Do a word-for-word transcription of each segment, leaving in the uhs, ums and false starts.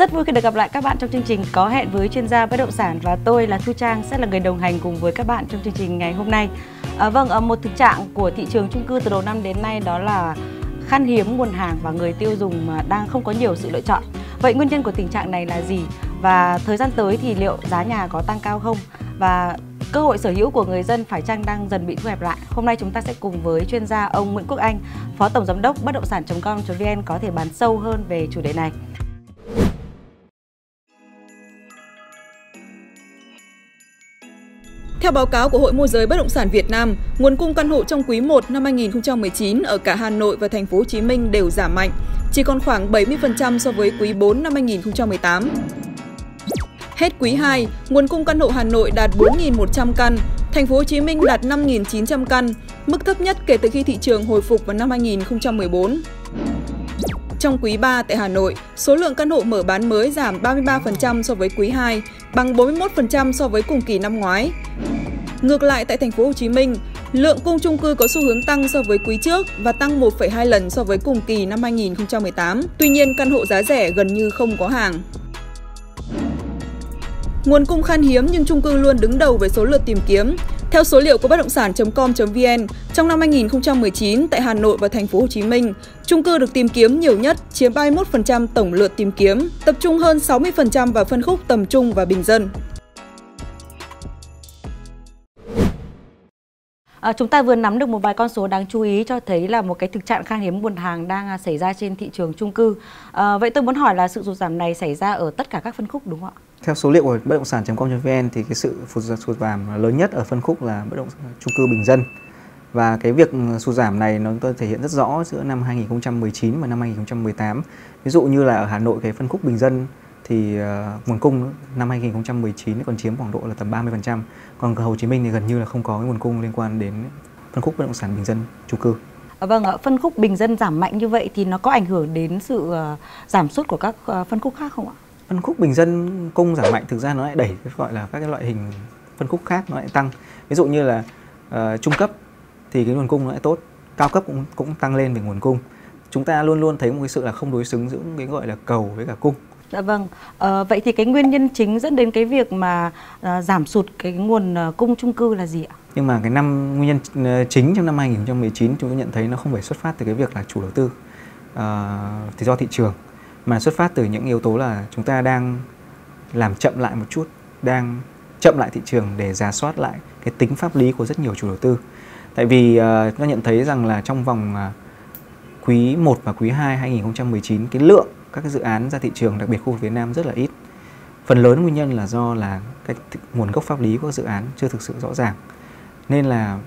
Rất vui khi được gặp lại các bạn trong chương trình Có Hẹn với Chuyên gia Bất động sản, và tôi là Thu Trang sẽ là người đồng hành cùng với các bạn trong chương trình ngày hôm nay. À, vâng, một thực trạng của thị trường chung cư từ đầu năm đến nay đó là khan hiếm nguồn hàng và người tiêu dùng mà đang không có nhiều sự lựa chọn. Vậy nguyên nhân của tình trạng này là gì? Và thời gian tới thì liệu giá nhà có tăng cao không? Và cơ hội sở hữu của người dân phải chăng đang dần bị thu hẹp lại? Hôm nay chúng ta sẽ cùng với chuyên gia ông Nguyễn Quốc Anh, Phó Tổng Giám đốc Batdongsan chấm com chấm vn có thể bàn sâu hơn về chủ đề này. Theo báo cáo của Hội Môi giới Bất động sản Việt Nam, nguồn cung căn hộ trong quý một năm hai nghìn không trăm mười chín ở cả Hà Nội và Thành phố Hồ Chí Minh đều giảm mạnh, chỉ còn khoảng bảy mươi phần trăm so với quý bốn năm hai nghìn không trăm mười tám. Hết quý hai, nguồn cung căn hộ Hà Nội đạt bốn nghìn một trăm căn, Thành phố Hồ Chí Minh đạt năm nghìn chín trăm căn, mức thấp nhất kể từ khi thị trường hồi phục vào năm hai nghìn không trăm mười bốn. Trong quý ba tại Hà Nội, số lượng căn hộ mở bán mới giảm ba mươi ba phần trăm so với quý hai, bằng bốn mươi mốt phần trăm so với cùng kỳ năm ngoái. Ngược lại tại Thành phố Hồ Chí Minh, lượng cung chung cư có xu hướng tăng so với quý trước và tăng một phẩy hai lần so với cùng kỳ năm hai nghìn không trăm mười tám. Tuy nhiên, căn hộ giá rẻ gần như không có hàng. Nguồn cung khan hiếm nhưng chung cư luôn đứng đầu về số lượt tìm kiếm. Theo số liệu của Batdongsan chấm com chấm vn, trong năm hai nghìn không trăm mười chín tại Hà Nội và Thành phố Hồ Chí Minh, chung cư được tìm kiếm nhiều nhất chiếm ba mươi mốt phần trăm tổng lượt tìm kiếm, tập trung hơn sáu mươi phần trăm vào phân khúc tầm trung và bình dân. À, chúng ta vừa nắm được một vài con số đáng chú ý cho thấy là một cái thực trạng khan hiếm nguồn hàng đang xảy ra trên thị trường chung cư. À, vậy tôi muốn hỏi là sự sụt giảm này xảy ra ở tất cả các phân khúc đúng không ạ? Theo số liệu của bất động sản chấm com chấm vn thì cái sự sụt giảm lớn nhất ở phân khúc là bất động chung cư bình dân. Và cái việc sụt giảm này nó thể hiện rất rõ giữa năm hai nghìn không trăm mười chín và năm hai nghìn không trăm mười tám. Ví dụ như là ở Hà Nội, cái phân khúc bình dân thì uh, nguồn cung năm hai nghìn không trăm mười chín còn chiếm khoảng độ là tầm ba mươi phần trăm. Còn ở Hồ Chí Minh thì gần như là không có nguồn cung liên quan đến phân khúc bất động sản bình dân chung cư. Vâng ạ, phân khúc bình dân giảm mạnh như vậy thì nó có ảnh hưởng đến sự giảm sút của các phân khúc khác không ạ? Phân khúc bình dân cung giảm mạnh thực ra nó lại đẩy cái gọi là các cái loại hình phân khúc khác nó lại tăng. Ví dụ như là uh, trung cấp thì cái nguồn cung nó lại tốt, cao cấp cũng cũng tăng lên về nguồn cung. Chúng ta luôn luôn thấy một cái sự là không đối xứng giữa cái gọi là cầu với cả cung. Dạ vâng. À, vậy thì cái nguyên nhân chính dẫn đến cái việc mà à, giảm sụt cái nguồn à, cung chung cư là gì ạ? Nhưng mà cái năm nguyên nhân chính trong năm hai nghìn không trăm mười chín chúng tôi nhận thấy nó không phải xuất phát từ cái việc là chủ đầu tư à, thì do thị trường, mà xuất phát từ những yếu tố là chúng ta đang làm chậm lại một chút, đang chậm lại thị trường để rà soát lại cái tính pháp lý của rất nhiều chủ đầu tư. Tại vì à, chúng ta nhận thấy rằng là trong vòng à, quý một và quý hai hai nghìn không trăm mười chín cái lượng các cái dự án ra thị trường, đặc biệt khu vực Việt Nam rất là ít. Phần lớn nguyên nhân là do là cái nguồn gốc pháp lý của dự án chưa thực sự rõ ràng. Nên là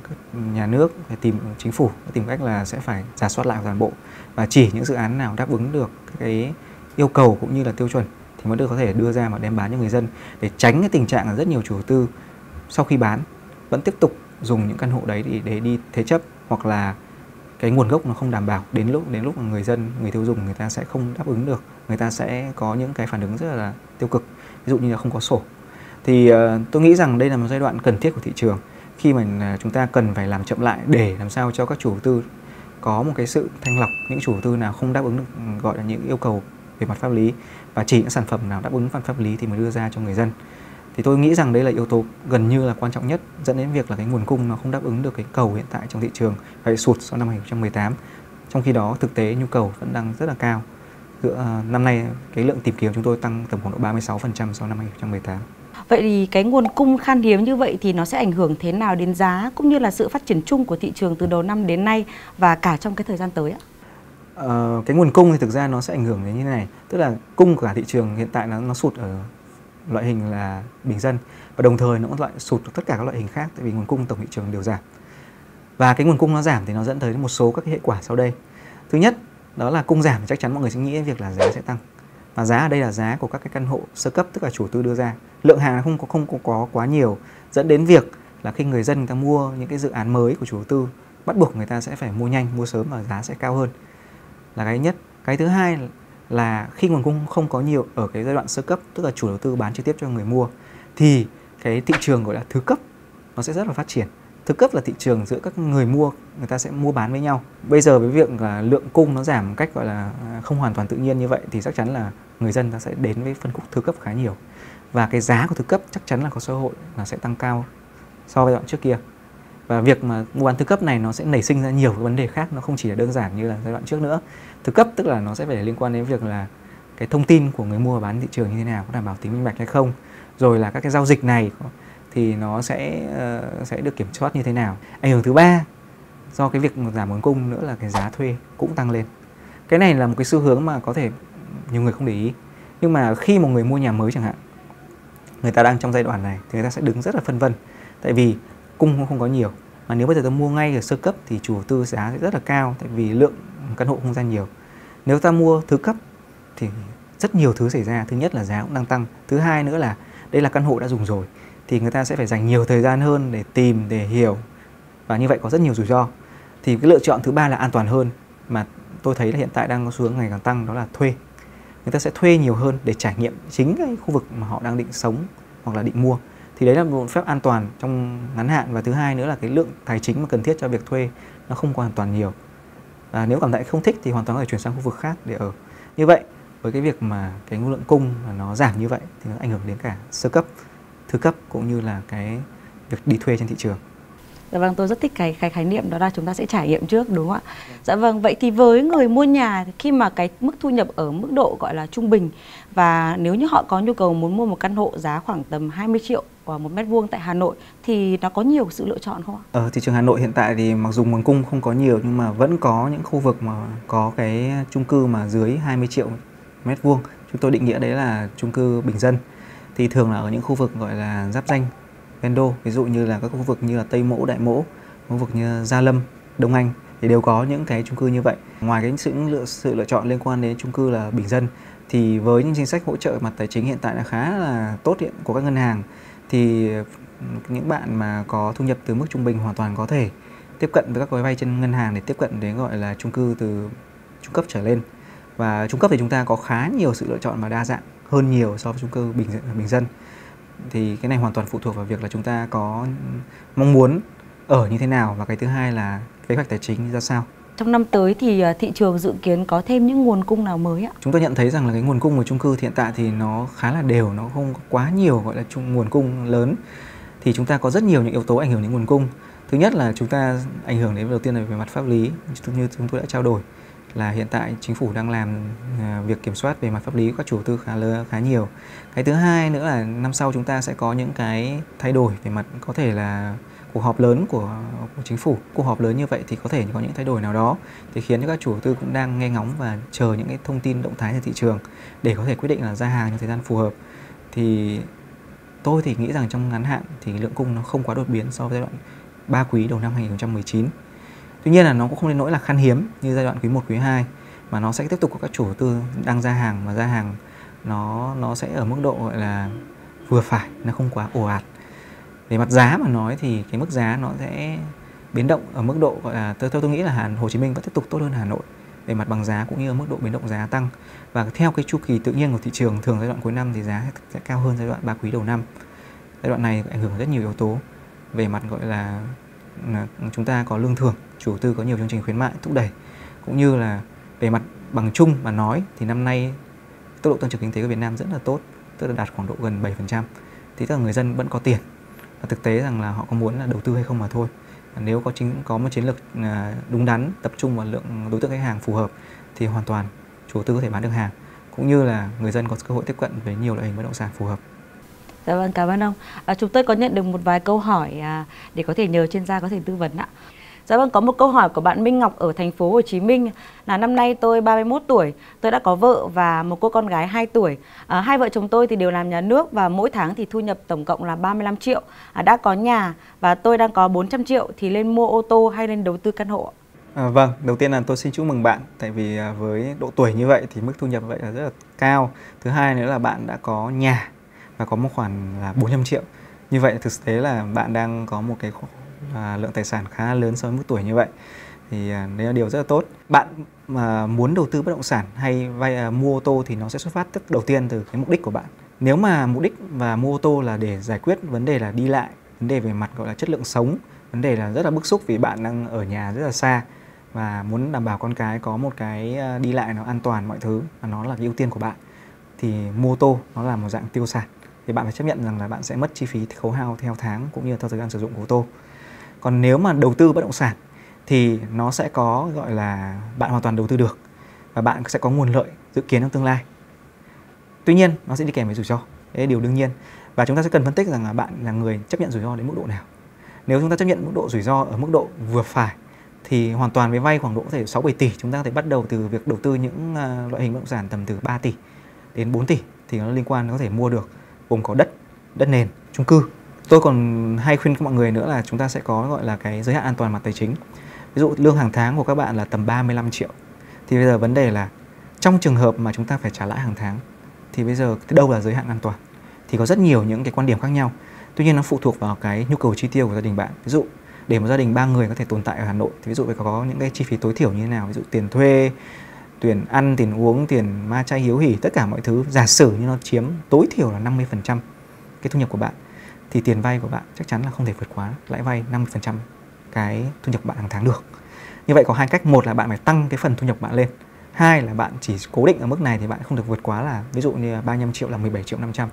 nhà nước phải tìm chính phủ tìm cách là sẽ phải rà soát lại toàn bộ, và chỉ những dự án nào đáp ứng được cái yêu cầu cũng như là tiêu chuẩn thì mới được có thể đưa ra mà đem bán cho người dân, để tránh cái tình trạng là rất nhiều chủ đầu tư sau khi bán vẫn tiếp tục dùng những căn hộ đấy để, để đi thế chấp, hoặc là cái nguồn gốc nó không đảm bảo, đến lúc đến lúc mà người dân, người tiêu dùng người ta sẽ không đáp ứng được, người ta sẽ có những cái phản ứng rất là tiêu cực, ví dụ như là không có sổ. Thì uh, tôi nghĩ rằng đây là một giai đoạn cần thiết của thị trường, khi mà chúng ta cần phải làm chậm lại để làm sao cho các chủ đầu tư có một cái sự thanh lọc những chủ đầu tư nào không đáp ứng được gọi là những yêu cầu về mặt pháp lý, và chỉ những sản phẩm nào đáp ứng mặt pháp lý thì mới đưa ra cho người dân. Thì tôi nghĩ rằng đây là yếu tố gần như là quan trọng nhất dẫn đến việc là cái nguồn cung nó không đáp ứng được cái cầu hiện tại trong thị trường, phải sụt sau năm hai nghìn không trăm mười tám. Trong khi đó thực tế nhu cầu vẫn đang rất là cao. Năm nay cái lượng tìm kiếm chúng tôi tăng tầm khoảng độ ba mươi sáu phần trăm sau năm hai nghìn không trăm mười tám. Vậy thì cái nguồn cung khan hiếm như vậy thì nó sẽ ảnh hưởng thế nào đến giá cũng như là sự phát triển chung của thị trường từ đầu năm đến nay và cả trong cái thời gian tới ạ? Ờ, cái nguồn cung thì thực ra nó sẽ ảnh hưởng đến như thế này, tức là cung của cả thị trường hiện tại nó, nó sụt ở loại hình là bình dân, và đồng thời nó cũng loại sụt tất cả các loại hình khác, tại vì nguồn cung tổng thị trường đều giảm. Và cái nguồn cung nó giảm thì nó dẫn tới một số các hệ quả sau đây. Thứ nhất đó là cung giảm thì chắc chắn mọi người sẽ nghĩ đến việc là giá sẽ tăng, và giá ở đây là giá của các cái căn hộ sơ cấp, tức là chủ tư đưa ra lượng hàng không có không có, có quá nhiều, dẫn đến việc là khi người dân người ta mua những cái dự án mới của chủ đầu tư, bắt buộc người ta sẽ phải mua nhanh, mua sớm và giá sẽ cao hơn, là cái nhất. Cái thứ hai là là khi nguồn cung không có nhiều ở cái giai đoạn sơ cấp, tức là chủ đầu tư bán trực tiếp cho người mua, thì cái thị trường gọi là thứ cấp nó sẽ rất là phát triển. Thứ cấp là thị trường giữa các người mua, người ta sẽ mua bán với nhau. Bây giờ với việc là lượng cung nó giảm một cách gọi là không hoàn toàn tự nhiên như vậy thì chắc chắn là người dân ta sẽ đến với phân khúc thứ cấp khá nhiều. Và cái giá của thứ cấp chắc chắn là có cơ hội là sẽ tăng cao so với đoạn trước kia. Và việc mà mua bán thứ cấp này nó sẽ nảy sinh ra nhiều cái vấn đề khác, nó không chỉ là đơn giản như là giai đoạn trước nữa. Thứ cấp tức là nó sẽ phải liên quan đến việc là cái thông tin của người mua và bán thị trường như thế nào, có đảm bảo tính minh bạch hay không, rồi là các cái giao dịch này thì nó sẽ uh, sẽ được kiểm soát như thế nào. Ảnh hưởng thứ ba do cái việc giảm nguồn cung nữa là cái giá thuê cũng tăng lên. Cái này là một cái xu hướng mà có thể nhiều người không để ý, nhưng mà khi một người mua nhà mới chẳng hạn, người ta đang trong giai đoạn này thì người ta sẽ đứng rất là phân vân, tại vì cung không có nhiều. Mà nếu bây giờ ta mua ngay ở sơ cấp thì chủ đầu tư giá sẽ rất là cao, tại vì lượng căn hộ không gian nhiều. Nếu ta mua thứ cấp thì rất nhiều thứ xảy ra. Thứ nhất là giá cũng đang tăng, thứ hai nữa là đây là căn hộ đã dùng rồi thì người ta sẽ phải dành nhiều thời gian hơn để tìm, để hiểu, và như vậy có rất nhiều rủi ro. Thì cái lựa chọn thứ ba là an toàn hơn, mà tôi thấy là hiện tại đang có xu hướng ngày càng tăng, đó là thuê. Người ta sẽ thuê nhiều hơn để trải nghiệm chính cái khu vực mà họ đang định sống hoặc là định mua. Thì đấy là một phép an toàn trong ngắn hạn, và thứ hai nữa là cái lượng tài chính mà cần thiết cho việc thuê nó không hoàn toàn nhiều. Và nếu cảm thấy không thích thì hoàn toàn có thể chuyển sang khu vực khác để ở. Như vậy với cái việc mà cái nguồn lượng cung mà nó giảm như vậy thì nó ảnh hưởng đến cả sơ cấp, thứ cấp cũng như là cái việc đi thuê trên thị trường. Dạ vâng, tôi rất thích cái khái, khái niệm đó là chúng ta sẽ trải nghiệm trước, đúng không ạ? Dạ vâng, vậy thì với người mua nhà, khi mà cái mức thu nhập ở mức độ gọi là trung bình, và nếu như họ có nhu cầu muốn mua một căn hộ giá khoảng tầm hai mươi triệu và một mét vuông tại Hà Nội thì nó có nhiều sự lựa chọn không ạ? Ở thị trường Hà Nội hiện tại thì mặc dù nguồn cung không có nhiều nhưng mà vẫn có những khu vực mà có cái chung cư mà dưới hai mươi triệu mét vuông. Chúng tôi định nghĩa đấy là chung cư bình dân. Thì thường là ở những khu vực gọi là giáp ranh, ven đô, ví dụ như là các khu vực như là Tây Mỗ, Đại Mỗ, khu vực như Gia Lâm, Đông Anh thì đều có những cái chung cư như vậy. Ngoài cái sự lựa, sự lựa chọn liên quan đến chung cư là bình dân thì với những chính sách hỗ trợ mặt tài chính hiện tại là khá là tốt hiện của các ngân hàng, thì những bạn mà có thu nhập từ mức trung bình hoàn toàn có thể tiếp cận với các gói vay trên ngân hàng để tiếp cận đến gọi là chung cư từ trung cấp trở lên. Và trung cấp thì chúng ta có khá nhiều sự lựa chọn và đa dạng hơn nhiều so với chung cư bình, bình dân. Thì cái này hoàn toàn phụ thuộc vào việc là chúng ta có mong muốn ở như thế nào, và cái thứ hai là kế hoạch tài chính ra sao. Trong năm tới thì thị trường dự kiến có thêm những nguồn cung nào mới ạ? Chúng tôi nhận thấy rằng là cái nguồn cung của chung cư hiện tại thì nó khá là đều, nó không có quá nhiều gọi là chung, nguồn cung lớn. Thì chúng ta có rất nhiều những yếu tố ảnh hưởng đến nguồn cung. Thứ nhất là chúng ta ảnh hưởng đến đầu tiên là về mặt pháp lý, như chúng tôi đã trao đổi là hiện tại chính phủ đang làm việc kiểm soát về mặt pháp lý của các chủ đầu tư khá lớn, khá nhiều. Cái thứ hai nữa là năm sau chúng ta sẽ có những cái thay đổi về mặt có thể là cuộc họp lớn của, của chính phủ. Cuộc họp lớn như vậy thì có thể có những thay đổi nào đó thì khiến cho các chủ đầu tư cũng đang nghe ngóng và chờ những cái thông tin động thái từ thị trường để có thể quyết định là ra hàng trong thời gian phù hợp. Thì tôi thì nghĩ rằng trong ngắn hạn thì lượng cung nó không quá đột biến so với giai đoạn ba quý đầu năm hai nghìn không trăm mười chín. Tuy nhiên là nó cũng không đến nỗi là khan hiếm như giai đoạn quý một, quý hai, mà nó sẽ tiếp tục có các chủ đầu tư đang ra hàng, mà ra hàng nó nó sẽ ở mức độ gọi là vừa phải, nó không quá ồ ạt. Về mặt giá mà nói thì cái mức giá nó sẽ biến động ở mức độ gọi là tôi tôi nghĩ là Hồ Chí Minh vẫn tiếp tục tốt hơn Hà Nội về mặt bằng giá cũng như ở mức độ biến động giá tăng. Và theo cái chu kỳ tự nhiên của thị trường, thường giai đoạn cuối năm thì giá sẽ cao hơn giai đoạn ba quý đầu năm. Giai đoạn này ảnh hưởng rất nhiều yếu tố về mặt gọi là chúng ta có lương thưởng, chủ đầu tư có nhiều chương trình khuyến mại thúc đẩy, cũng như là về mặt bằng chung mà nói thì năm nay tốc độ tăng trưởng kinh tế của Việt Nam rất là tốt, tức là đạt khoảng độ gần bảy phần trăm. Thì tức là người dân vẫn có tiền, và thực tế rằng là họ có muốn là đầu tư hay không mà thôi. Và nếu có chính có một chiến lược đúng đắn, tập trung vào lượng đối tượng khách hàng phù hợp thì hoàn toàn chủ đầu tư có thể bán được hàng, cũng như là người dân có cơ hội tiếp cận với nhiều loại hình bất động sản phù hợp. Dạ vâng, cảm ơn ông. À, chúng tôi có nhận được một vài câu hỏi à, để có thể nhờ chuyên gia có thể tư vấn ạ. Dạ vâng, có một câu hỏi của bạn Minh Ngọc ở thành phố Hồ Chí Minh là năm nay tôi ba mươi mốt tuổi, tôi đã có vợ và một cô con gái hai tuổi. À, hai vợ chồng tôi thì đều làm nhà nước và mỗi tháng thì thu nhập tổng cộng là ba mươi lăm triệu. À, đã có nhà và tôi đang có bốn trăm triệu thì lên mua ô tô hay lên đầu tư căn hộ? À, vâng, đầu tiên là tôi xin chúc mừng bạn, tại vì với độ tuổi như vậy thì mức thu nhập vậy là rất là cao. Thứ hai nữa là bạn đã có nhà và có một khoản là bốn trăm triệu. Như vậy thực tế là bạn đang có một cái À, lượng tài sản khá lớn so với mức tuổi như vậy. Thì à, đấy là điều rất là tốt. Bạn mà muốn đầu tư bất động sản hay vay à, mua ô tô thì nó sẽ xuất phát tức đầu tiên từ cái mục đích của bạn. Nếu mà mục đích và mua ô tô là để giải quyết vấn đề là đi lại, vấn đề về mặt gọi là chất lượng sống, vấn đề là rất là bức xúc vì bạn đang ở nhà rất là xa và muốn đảm bảo con cái có một cái đi lại nó an toàn mọi thứ, và nó là cái ưu tiên của bạn, thì mua tô nó là một dạng tiêu sản, thì bạn phải chấp nhận rằng là bạn sẽ mất chi phí khấu hao theo tháng cũng như theo thời gian sử dụng của ô tô. Còn nếu mà đầu tư bất động sản thì nó sẽ có gọi là bạn hoàn toàn đầu tư được và bạn sẽ có nguồn lợi dự kiến trong tương lai. Tuy nhiên nó sẽ đi kèm với rủi ro, đấy là điều đương nhiên, và chúng ta sẽ cần phân tích rằng là bạn là người chấp nhận rủi ro đến mức độ nào. Nếu chúng ta chấp nhận mức độ rủi ro ở mức độ vừa phải thì hoàn toàn với vay khoảng độ có thể sáu bảy tỷ, chúng ta có thể bắt đầu từ việc đầu tư những loại hình bất động sản tầm từ ba tỷ đến bốn tỷ, thì nó liên quan, nó có thể mua được gồm có đất, đất nền, chung cư. Tôi còn hay khuyên các mọi người nữa là chúng ta sẽ có gọi là cái giới hạn an toàn mặt tài chính. Ví dụ lương hàng tháng của các bạn là tầm ba mươi lăm triệu. Thì bây giờ vấn đề là trong trường hợp mà chúng ta phải trả lãi hàng tháng thì bây giờ đâu là giới hạn an toàn? Thì có rất nhiều những cái quan điểm khác nhau. Tuy nhiên nó phụ thuộc vào cái nhu cầu chi tiêu của gia đình bạn. Ví dụ để một gia đình ba người có thể tồn tại ở Hà Nội thì ví dụ phải có những cái chi phí tối thiểu như thế nào, ví dụ tiền thuê, tiền ăn, tiền uống, tiền ma chay hiếu hỉ, tất cả mọi thứ, giả sử như nó chiếm tối thiểu là năm mươi phần trăm cái thu nhập của bạn thì tiền vay của bạn chắc chắn là không thể vượt quá lãi vay năm mươi phần trăm cái thu nhập của bạn hàng tháng được. Như vậy có hai cách, một là bạn phải tăng cái phần thu nhập của bạn lên, hai là bạn chỉ cố định ở mức này thì bạn không được vượt quá là ví dụ như ba mươi lăm triệu là mười bảy triệu năm trăm.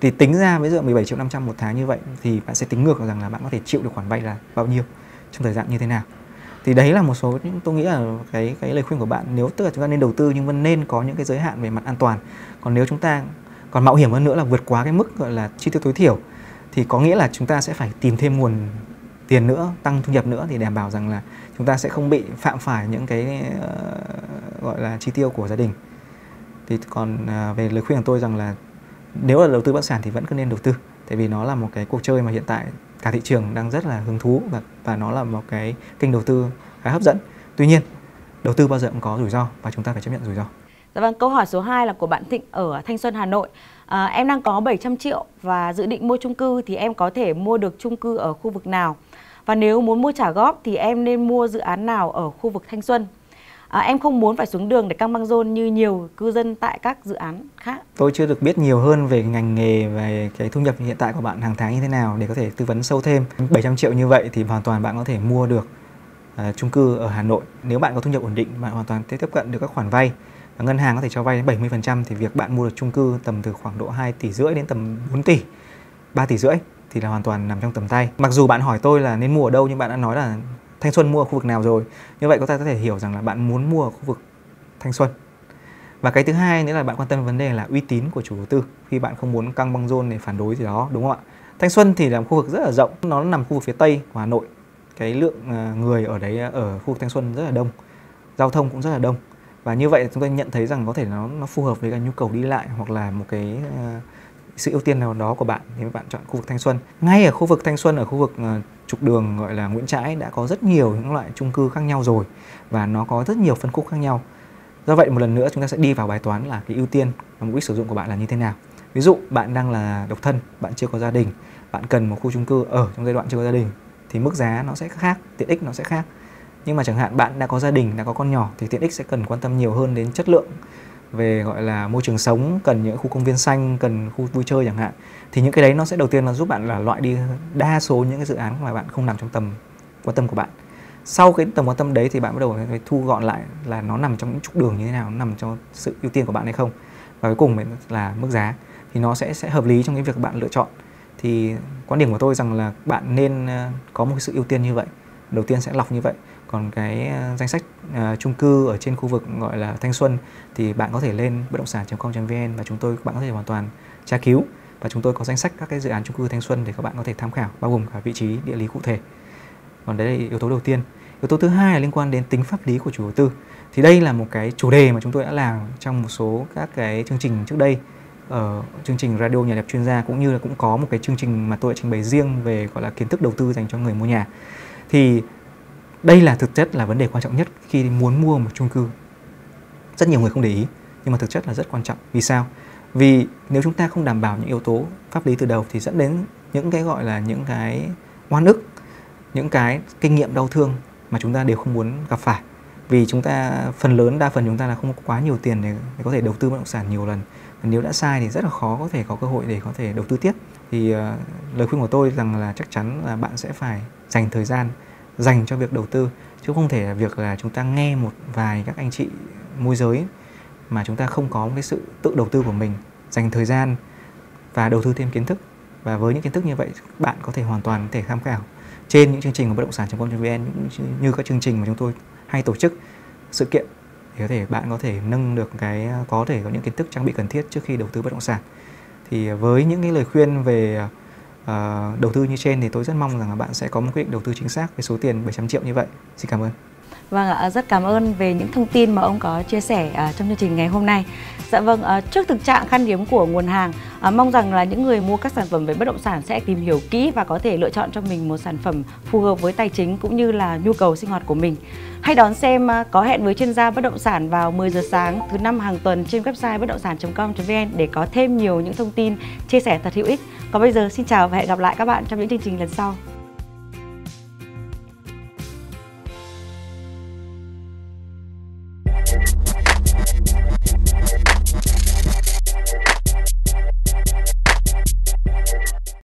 Thì tính ra ví dụ mười bảy triệu năm trăm một tháng như vậy thì bạn sẽ tính ngược rằng là bạn có thể chịu được khoản vay là bao nhiêu trong thời gian như thế nào. Thì đấy là một số những tôi nghĩ là cái cái lời khuyên của bạn. Nếu tức là chúng ta nên đầu tư nhưng vẫn nên có những cái giới hạn về mặt an toàn. Còn nếu chúng ta còn mạo hiểm hơn nữa là vượt quá cái mức gọi là chi tiêu tối thiểu thì có nghĩa là chúng ta sẽ phải tìm thêm nguồn tiền nữa, tăng thu nhập nữa thì đảm bảo rằng là chúng ta sẽ không bị phạm phải những cái uh, gọi là chi tiêu của gia đình. Thì còn uh, về lời khuyên của tôi rằng là nếu là đầu tư bất động sản thì vẫn cứ nên đầu tư, tại vì nó là một cái cuộc chơi mà hiện tại cả thị trường đang rất là hứng thú và, và nó là một cái kênh đầu tư khá hấp dẫn. Tuy nhiên, đầu tư bao giờ cũng có rủi ro và chúng ta phải chấp nhận rủi ro. Dạ vâng, câu hỏi số hai là của bạn Thịnh ở Thanh Xuân, Hà Nội. À, em đang có bảy trăm triệu và dự định mua chung cư thì em có thể mua được chung cư ở khu vực nào? Và nếu muốn mua trả góp thì em nên mua dự án nào ở khu vực Thanh Xuân? À, em không muốn phải xuống đường để căng băng rôn như nhiều cư dân tại các dự án khác. Tôi chưa được biết nhiều hơn về ngành nghề, về cái thu nhập hiện tại của bạn hàng tháng như thế nào để có thể tư vấn sâu thêm. bảy trăm triệu như vậy thì hoàn toàn bạn có thể mua được uh, chung cư ở Hà Nội. Nếu bạn có thu nhập ổn định, bạn hoàn toàn tiếp cận được các khoản vay. Và ngân hàng có thể cho vay đến bảy mươi phần trăm thì việc bạn mua được chung cư tầm từ khoảng độ hai tỷ rưỡi đến tầm bốn tỷ, ba tỷ rưỡi thì là hoàn toàn nằm trong tầm tay. Mặc dù bạn hỏi tôi là nên mua ở đâu nhưng bạn đã nói là Thanh Xuân mua ở khu vực nào rồi. Như vậy có ta có thể hiểu rằng là bạn muốn mua ở khu vực Thanh Xuân. Và cái thứ hai nữa là bạn quan tâm vấn đề là uy tín của chủ đầu tư, khi bạn không muốn căng băng rôn để phản đối gì đó, đúng không ạ? Thanh Xuân thì là một khu vực rất là rộng, nó nằm khu vực phía Tây của Hà Nội. Cái lượng người ở đấy ở khu vực Thanh Xuân rất là đông, giao thông cũng rất là đông. Và như vậy chúng tôi nhận thấy rằng có thể nó, nó phù hợp với cái nhu cầu đi lại hoặc là một cái uh, sự ưu tiên nào đó của bạn thì bạn chọn khu vực Thanh Xuân. Ngay ở khu vực Thanh Xuân, ở khu vực uh, trục đường gọi là Nguyễn Trãi đã có rất nhiều những loại chung cư khác nhau rồi và nó có rất nhiều phân khúc khác nhau. Do vậy một lần nữa chúng ta sẽ đi vào bài toán là cái ưu tiên và mục đích sử dụng của bạn là như thế nào. Ví dụ bạn đang là độc thân, bạn chưa có gia đình, bạn cần một khu chung cư ở trong giai đoạn chưa có gia đình thì mức giá nó sẽ khác, tiện ích nó sẽ khác. Nhưng mà chẳng hạn bạn đã có gia đình, đã có con nhỏ thì tiện ích sẽ cần quan tâm nhiều hơn đến chất lượng về gọi là môi trường sống, cần những khu công viên xanh, cần khu vui chơi chẳng hạn. Thì những cái đấy nó sẽ đầu tiên là giúp bạn là loại đi đa số những cái dự án mà bạn không nằm trong tầm quan tâm của bạn. Sau cái tầm quan tâm đấy thì bạn bắt đầu phải thu gọn lại là nó nằm trong những trục đường như thế nào, nó nằm trong sự ưu tiên của bạn hay không. Và cuối cùng là mức giá thì nó sẽ sẽ hợp lý trong cái việc bạn lựa chọn. Thì quan điểm của tôi rằng là bạn nên có một sự ưu tiên như vậy. Đầu tiên sẽ lọc như vậy. Còn cái danh sách uh, chung cư ở trên khu vực gọi là Thanh Xuân thì bạn có thể lên bất động sản chấm com chấm vn và chúng tôi bạn có thể hoàn toàn tra cứu, và chúng tôi có danh sách các cái dự án chung cư Thanh Xuân để các bạn có thể tham khảo, bao gồm cả vị trí địa lý cụ thể. Còn đấy là yếu tố đầu tiên. Yếu tố thứ hai là liên quan đến tính pháp lý của chủ đầu tư. Thì đây là một cái chủ đề mà chúng tôi đã làm trong một số các cái chương trình trước đây ở chương trình radio Nhà Đẹp Chuyên Gia, cũng như là cũng có một cái chương trình mà tôi đã trình bày riêng về gọi là kiến thức đầu tư dành cho người mua nhà. Thì đây là thực chất là vấn đề quan trọng nhất khi muốn mua một chung cư. Rất nhiều người không để ý, nhưng mà thực chất là rất quan trọng. Vì sao? Vì nếu chúng ta không đảm bảo những yếu tố pháp lý từ đầu thì dẫn đến những cái gọi là những cái oan ức, những cái kinh nghiệm đau thương mà chúng ta đều không muốn gặp phải. Vì chúng ta phần lớn, đa phần chúng ta là không có quá nhiều tiền để có thể đầu tư bất động sản nhiều lần. Và nếu đã sai thì rất là khó có thể có cơ hội để có thể đầu tư tiếp. Thì uh, lời khuyên của tôi rằng là chắc chắn là bạn sẽ phải dành thời gian dành cho việc đầu tư, chứ không thể là việc là chúng ta nghe một vài các anh chị môi giới mà chúng ta không có một cái sự tự đầu tư của mình dành thời gian và đầu tư thêm kiến thức. Và với những kiến thức như vậy, bạn có thể hoàn toàn có thể tham khảo trên những chương trình của bất động sản chấm com chấm vn, như các chương trình mà chúng tôi hay tổ chức sự kiện, thì có thể bạn có thể nâng được cái có thể có những kiến thức trang bị cần thiết trước khi đầu tư bất động sản. Thì với những cái lời khuyên về uh, đầu tư như trên thì tôi rất mong rằng là bạn sẽ có một quyết định đầu tư chính xác với số tiền bảy trăm triệu như vậy. Xin cảm ơn. Vâng ạ, rất cảm ơn về những thông tin mà ông có chia sẻ trong chương trình ngày hôm nay. Dạ vâng, trước thực trạng khan hiếm của nguồn hàng, mong rằng là những người mua các sản phẩm về bất động sản sẽ tìm hiểu kỹ và có thể lựa chọn cho mình một sản phẩm phù hợp với tài chính cũng như là nhu cầu sinh hoạt của mình. Hãy đón xem Có Hẹn với Chuyên gia Bất động sản vào mười giờ sáng thứ năm hàng tuần trên website bất động sản chấm com chấm vn để có thêm nhiều những thông tin chia sẻ thật hữu ích. Còn bây giờ xin chào và hẹn gặp lại các bạn trong những chương trình lần sau.